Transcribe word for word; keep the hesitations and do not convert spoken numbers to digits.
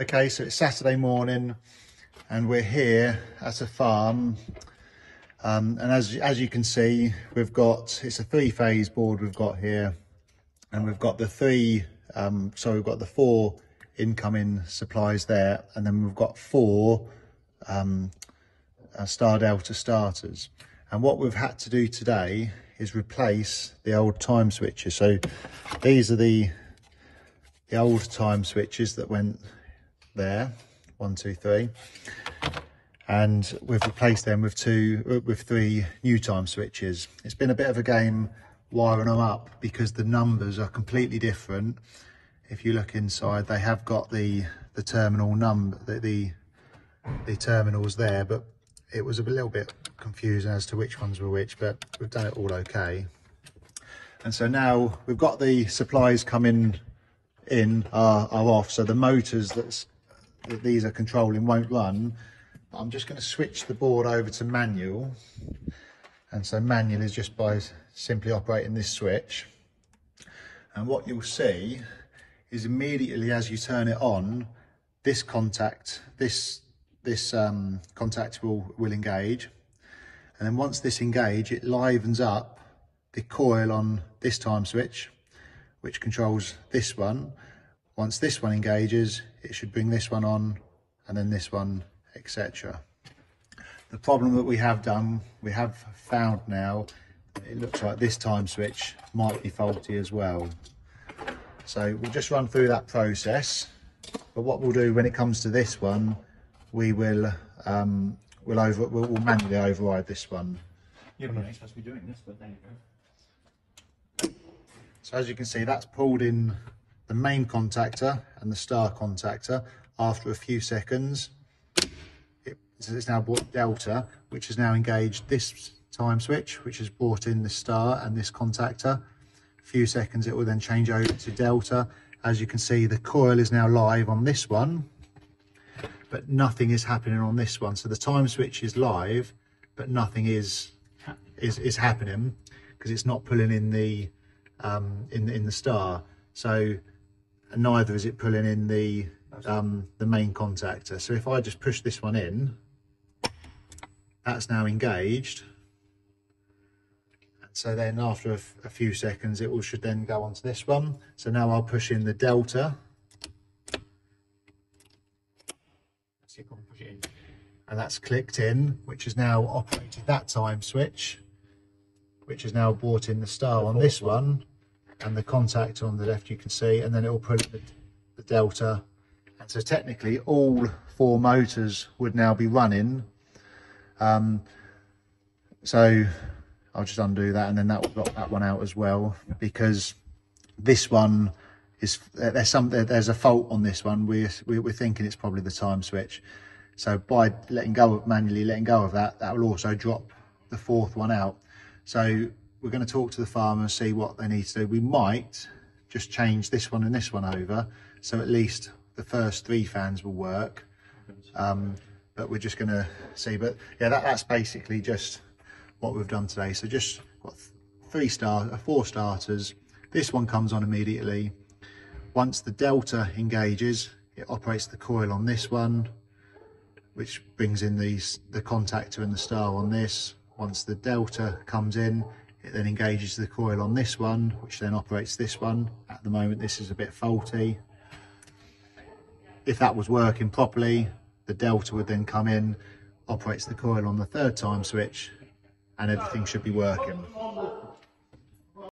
Okay, so it's Saturday morning and we're here at a farm, um, and as, as you can see, we've got, it's a three phase board we've got here, and we've got the three, um, so we've got the four incoming supplies there, and then we've got four um, uh, Star Delta starters. And what we've had to do today is replace the old time switches. So these are the, the old time switches that went there, one, two, three, and we've replaced them with two with three new time switches. It's been a bit of a game wiring them up because the numbers are completely different. If you look inside, they have got the the terminal number, the, the the terminals there, but it was a little bit confusing as to which ones were which, but we've done it all okay. And so now we've got the supplies coming in are, are off, so the motors that's that these are controlling won't run. But I'm just going to switch the board over to manual, and so manual is just by simply operating this switch, and what you'll see is immediately as you turn it on, this contact this this um, contact will will engage, and then once this engage, it livens up the coil on this time switch which controls this one. Once this one engages, it should bring this one on, and then this one, et cetera. The problem that we have done, we have found now, it looks like this time switch might be faulty as well. So we'll just run through that process. But what we'll do when it comes to this one, we will um, we'll over we'll, we'll manually override this one. Yeah, we're not supposed to be doing this, but there you go. So as you can see, that's pulled in the main contactor and the star contactor. After a few seconds, it, so it's now brought Delta, which has now engaged this time switch, which has brought in the star and this contactor. A few seconds, it will then change over to Delta. As you can see, the coil is now live on this one, but nothing is happening on this one. So the time switch is live, but nothing is is, is happening because it's not pulling in the um in, in the star, so neither is it pulling in the um the main contactor. So if I just push this one in, that's now engaged, and so then after a, a few seconds it will should then go onto this one. So now I'll push in the Delta, and that's clicked in, which has now operated that time switch, which has now brought in the star on this one and the contact on the left, you can see, and then it will pull in the, the Delta. And so technically all four motors would now be running. Um, so I'll just undo that, and then that will block that one out as well, because this one is, there's some, there's a fault on this one. We're, we're thinking it's probably the time switch. So by letting go of manually letting go of that, that will also drop the fourth one out. So we're going to talk to the farmer and see what they need to do. We might just change this one and this one over, so at least the first three fans will work. Um, but we're just going to see. But yeah, that, that's basically just what we've done today. So just got three star, four starters. This one comes on immediately. Once the Delta engages, it operates the coil on this one, which brings in these the contactor and the star on this. Once the Delta comes in, it then engages the coil on this one, which then operates this one. At the moment, this is a bit faulty. If that was working properly, the Delta would then come in, operates the coil on the third time switch, and everything should be working.